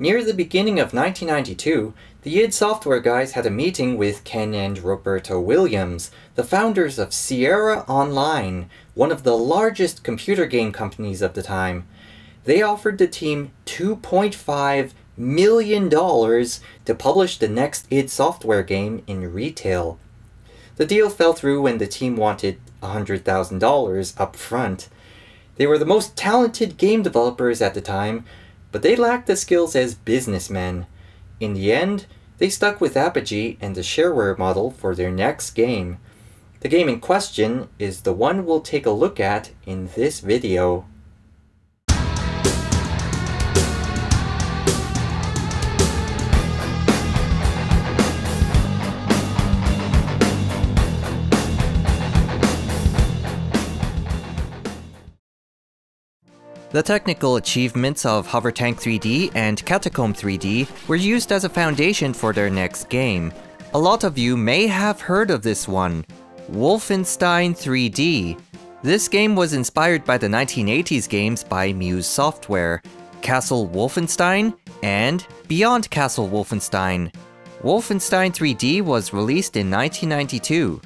Near the beginning of 1992, the id Software guys had a meeting with Ken and Roberto Williams, the founders of Sierra Online, one of the largest computer game companies of the time. They offered the team $2.5 million to publish the next id Software game in retail. The deal fell through when the team wanted $100,000 up front. They were the most talented game developers at the time, but they lacked the skills as businessmen. In the end, they stuck with Apogee and the shareware model for their next game. The game in question is the one we'll take a look at in this video. The technical achievements of Hovertank 3D and Catacomb 3D were used as a foundation for their next game. A lot of you may have heard of this one, Wolfenstein 3D. This game was inspired by the 1980s games by Muse Software, Castle Wolfenstein and Beyond Castle Wolfenstein. Wolfenstein 3D was released in 1992.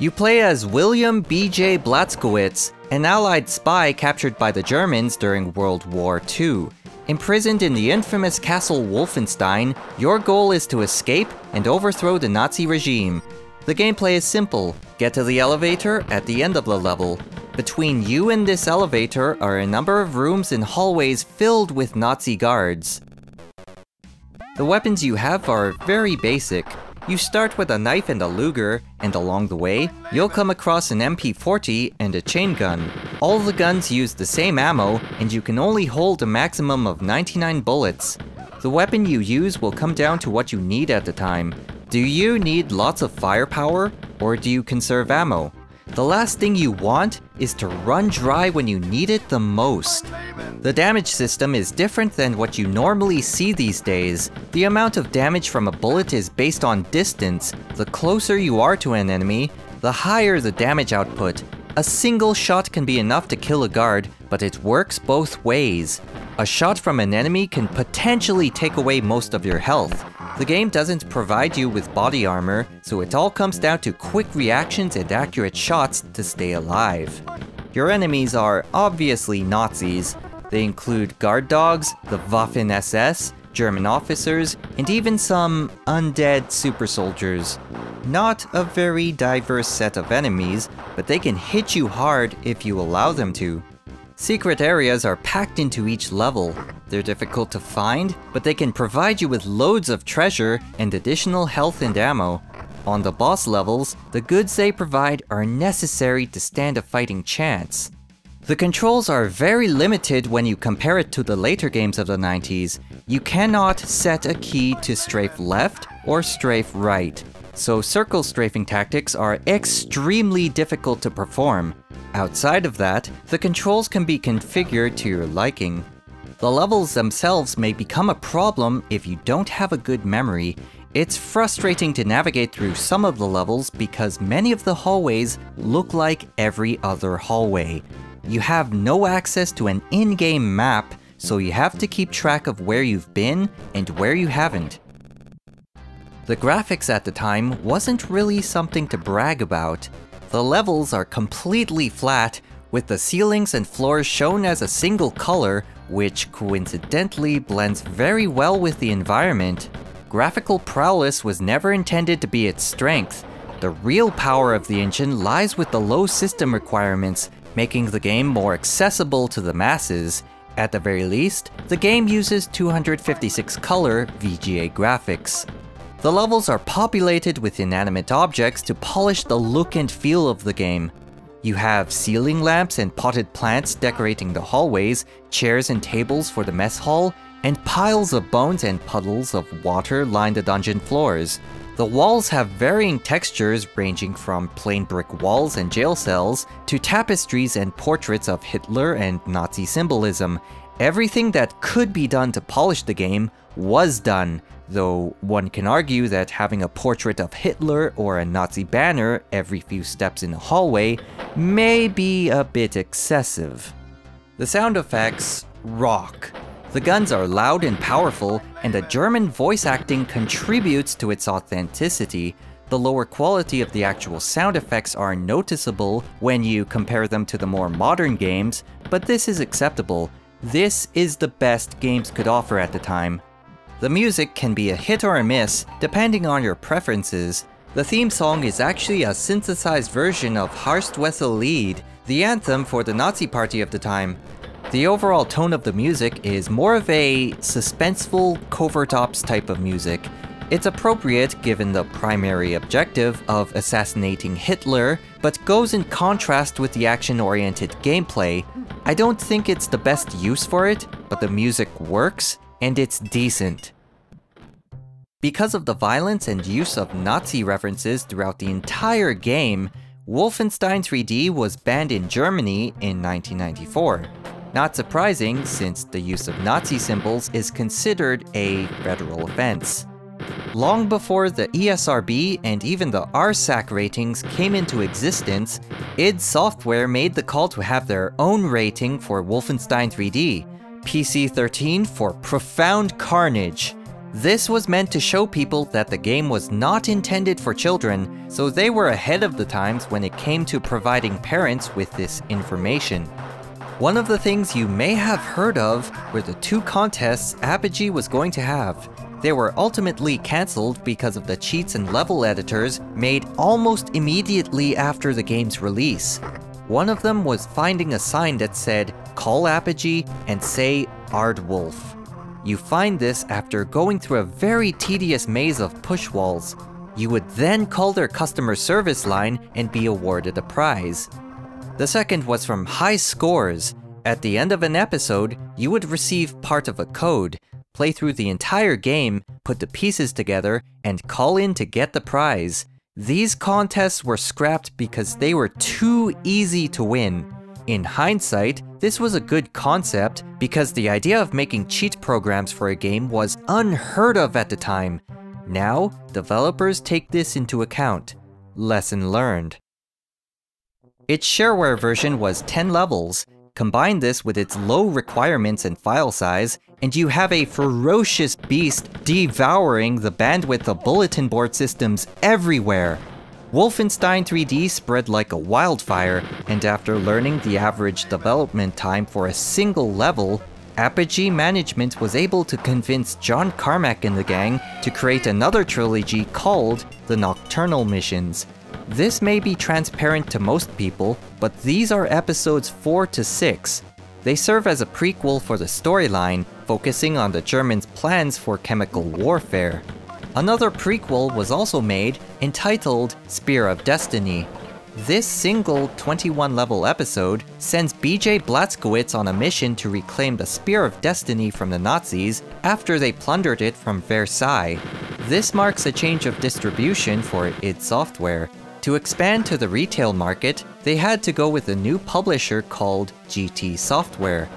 You play as William B.J. Blazkowicz, an Allied spy captured by the Germans during World War II. Imprisoned in the infamous Castle Wolfenstein, your goal is to escape and overthrow the Nazi regime. The gameplay is simple. Get to the elevator at the end of the level. Between you and this elevator are a number of rooms and hallways filled with Nazi guards. The weapons you have are very basic. You start with a knife and a Luger, and along the way, you'll come across an MP40 and a chain gun. All the guns use the same ammo, and you can only hold a maximum of 99 bullets. The weapon you use will come down to what you need at the time. Do you need lots of firepower, or do you conserve ammo? The last thing you want is to run dry when you need it the most. The damage system is different than what you normally see these days. The amount of damage from a bullet is based on distance. The closer you are to an enemy, the higher the damage output. A single shot can be enough to kill a guard, but it works both ways. A shot from an enemy can potentially take away most of your health. The game doesn't provide you with body armor, so it all comes down to quick reactions and accurate shots to stay alive. Your enemies are obviously Nazis. They include guard dogs, the Waffen SS, German officers, and even some undead super soldiers. Not a very diverse set of enemies, but they can hit you hard if you allow them to. Secret areas are packed into each level. They're difficult to find, but they can provide you with loads of treasure and additional health and ammo. On the boss levels, the goods they provide are necessary to stand a fighting chance. The controls are very limited when you compare it to the later games of the 90s. You cannot set a key to strafe left or strafe right, so circle strafing tactics are extremely difficult to perform. Outside of that, the controls can be configured to your liking. The levels themselves may become a problem if you don't have a good memory. It's frustrating to navigate through some of the levels because many of the hallways look like every other hallway. You have no access to an in-game map, so you have to keep track of where you've been and where you haven't. The graphics at the time wasn't really something to brag about. The levels are completely flat, with the ceilings and floors shown as a single color, which coincidentally blends very well with the environment. Graphical prowess was never intended to be its strength. The real power of the engine lies with the low system requirements, making the game more accessible to the masses. At the very least, the game uses 256 color VGA graphics. The levels are populated with inanimate objects to polish the look and feel of the game. You have ceiling lamps and potted plants decorating the hallways, chairs and tables for the mess hall, and piles of bones and puddles of water line the dungeon floors. The walls have varying textures ranging from plain brick walls and jail cells to tapestries and portraits of Hitler and Nazi symbolism. Everything that could be done to polish the game was done, though one can argue that having a portrait of Hitler or a Nazi banner every few steps in a hallway may be a bit excessive. The sound effects rock. The guns are loud and powerful, and the German voice acting contributes to its authenticity. The lower quality of the actual sound effects are noticeable when you compare them to the more modern games, but this is acceptable. This is the best games could offer at the time. The music can be a hit or a miss, depending on your preferences. The theme song is actually a synthesized version of Horst Wessel Lied, the anthem for the Nazi Party of the time. The overall tone of the music is more of a suspenseful, covert ops type of music. It's appropriate given the primary objective of assassinating Hitler, but goes in contrast with the action-oriented gameplay. I don't think it's the best use for it, but the music works, and it's decent. Because of the violence and use of Nazi references throughout the entire game, Wolfenstein 3D was banned in Germany in 1994. Not surprising, since the use of Nazi symbols is considered a federal offense. Long before the ESRB and even the RSAC ratings came into existence, id Software made the call to have their own rating for Wolfenstein 3D, PC13 for profound carnage. This was meant to show people that the game was not intended for children, so they were ahead of the times when it came to providing parents with this information. One of the things you may have heard of were the two contests Apogee was going to have. They were ultimately cancelled because of the cheats and level editors made almost immediately after the game's release. One of them was finding a sign that said, "Call Apogee and say Ardwolf." You find this after going through a very tedious maze of push walls. You would then call their customer service line and be awarded a prize. The second was from high scores. At the end of an episode, you would receive part of a code, play through the entire game, put the pieces together, and call in to get the prize. These contests were scrapped because they were too easy to win. In hindsight, this was a good concept because the idea of making cheat programs for a game was unheard of at the time. Now, developers take this into account. Lesson learned. Its shareware version was 10 levels. Combine this with its low requirements and file size, and you have a ferocious beast devouring the bandwidth of bulletin board systems everywhere. Wolfenstein 3D spread like a wildfire, and after learning the average development time for a single level, Apogee management was able to convince John Carmack and the gang to create another trilogy called The Nocturnal Missions. This may be transparent to most people, but these are episodes 4 to 6. They serve as a prequel for the storyline, focusing on the Germans' plans for chemical warfare. Another prequel was also made, entitled Spear of Destiny. This single 21-level episode sends B.J. Blazkowicz on a mission to reclaim the Spear of Destiny from the Nazis after they plundered it from Versailles. This marks a change of distribution for id Software. To expand to the retail market, they had to go with a new publisher called GT Software.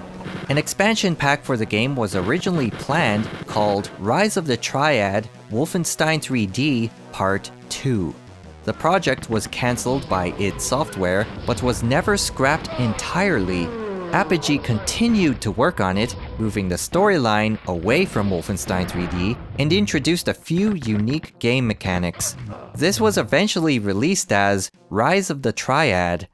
An expansion pack for the game was originally planned called Rise of the Triad Wolfenstein 3D Part 2. The project was cancelled by id Software, but was never scrapped entirely. Apogee continued to work on it, moving the storyline away from Wolfenstein 3D and introduced a few unique game mechanics. This was eventually released as Rise of the Triad.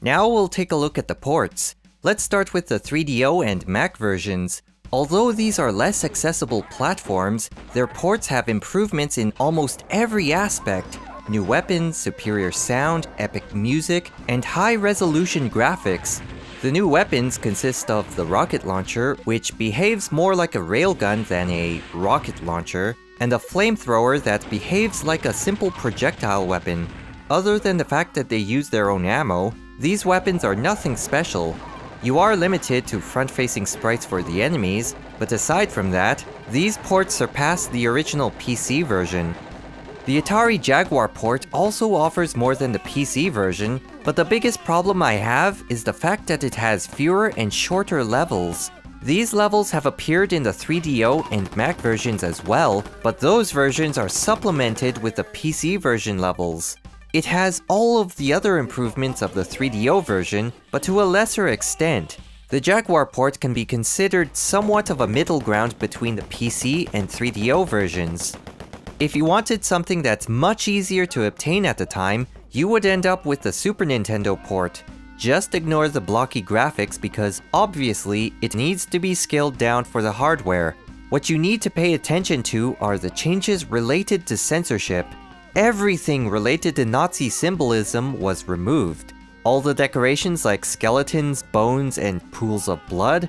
Now we'll take a look at the ports. Let's start with the 3DO and Mac versions. Although these are less accessible platforms, their ports have improvements in almost every aspect. New weapons, superior sound, epic music, and high-resolution graphics. The new weapons consist of the rocket launcher, which behaves more like a railgun than a rocket launcher, and a flamethrower that behaves like a simple projectile weapon. Other than the fact that they use their own ammo, these weapons are nothing special. You are limited to front-facing sprites for the enemies, but aside from that, these ports surpass the original PC version. The Atari Jaguar port also offers more than the PC version, but the biggest problem I have is the fact that it has fewer and shorter levels. These levels have appeared in the 3DO and Mac versions as well, but those versions are supplemented with the PC version levels. It has all of the other improvements of the 3DO version, but to a lesser extent. The Jaguar port can be considered somewhat of a middle ground between the PC and 3DO versions. If you wanted something that's much easier to obtain at the time, you would end up with the Super Nintendo port. Just ignore the blocky graphics because, obviously, it needs to be scaled down for the hardware. What you need to pay attention to are the changes related to censorship. Everything related to Nazi symbolism was removed. All the decorations like skeletons, bones, and pools of blood?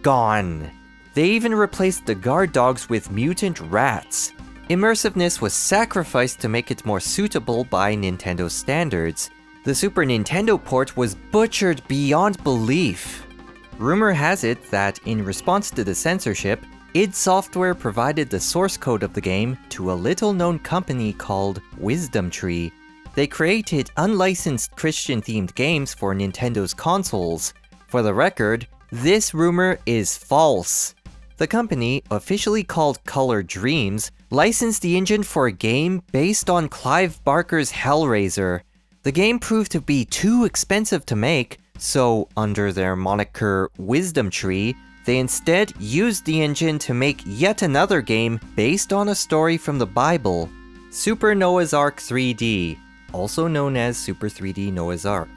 Gone. They even replaced the guard dogs with mutant rats. Immersiveness was sacrificed to make it more suitable by Nintendo standards. The Super Nintendo port was butchered beyond belief. Rumor has it that, in response to the censorship, id Software provided the source code of the game to a little-known company called Wisdom Tree. They created unlicensed Christian-themed games for Nintendo's consoles. For the record, this rumor is false. The company, officially called Color Dreams, licensed the engine for a game based on Clive Barker's Hellraiser. The game proved to be too expensive to make, so under their moniker Wisdom Tree, they instead used the engine to make yet another game based on a story from the Bible, Super Noah's Ark 3D, also known as Super 3D Noah's Ark.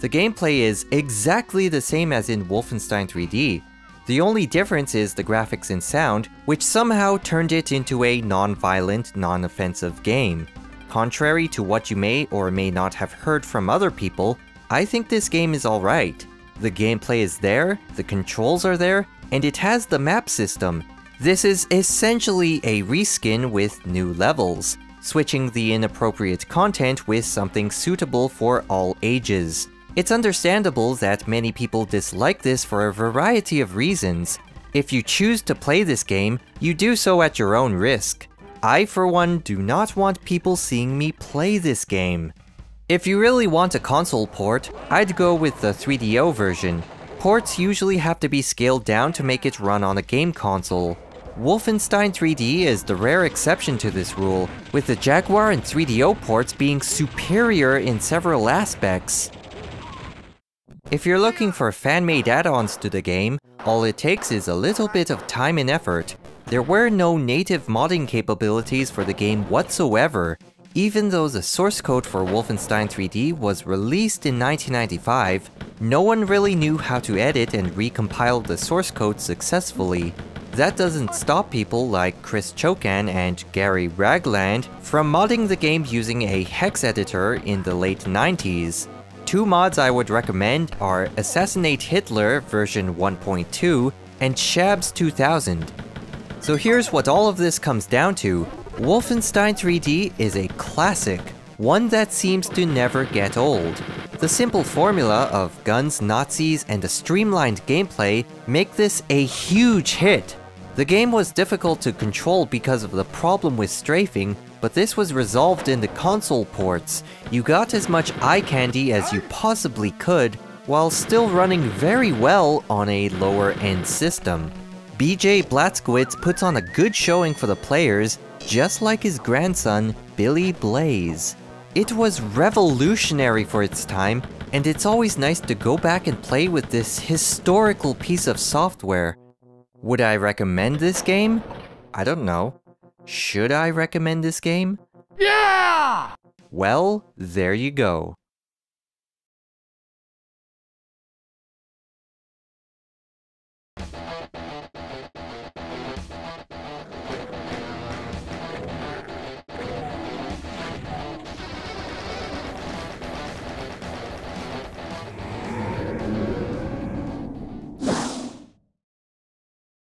The gameplay is exactly the same as in Wolfenstein 3D. The only difference is the graphics and sound, which somehow turned it into a non-violent, non-offensive game. Contrary to what you may or may not have heard from other people, I think this game is alright. The gameplay is there, the controls are there, and it has the map system. This is essentially a reskin with new levels, switching the inappropriate content with something suitable for all ages. It's understandable that many people dislike this for a variety of reasons. If you choose to play this game, you do so at your own risk. I, for one, do not want people seeing me play this game. If you really want a console port, I'd go with the 3DO version. Ports usually have to be scaled down to make it run on a game console. Wolfenstein 3D is the rare exception to this rule, with the Jaguar and 3DO ports being superior in several aspects. If you're looking for fan-made add-ons to the game, all it takes is a little bit of time and effort. There were no native modding capabilities for the game whatsoever. Even though the source code for Wolfenstein 3D was released in 1995, no one really knew how to edit and recompile the source code successfully. That doesn't stop people like Chris Chokan and Gary Ragland from modding the game using a hex editor in the late 90s. Two mods I would recommend are Assassinate Hitler version 1.2 and Shabs 2000. So here's what all of this comes down to. Wolfenstein 3D is a classic, one that seems to never get old. The simple formula of guns, Nazis, and a streamlined gameplay make this a huge hit. The game was difficult to control because of the problem with strafing, but this was resolved in the console ports. You got as much eye candy as you possibly could, while still running very well on a lower-end system. B.J. Blazkowicz puts on a good showing for the players, just like his grandson, Billy Blaze. It was revolutionary for its time, and it's always nice to go back and play with this historical piece of software. Would I recommend this game? I don't know. Should I recommend this game? Yeah! Well, there you go.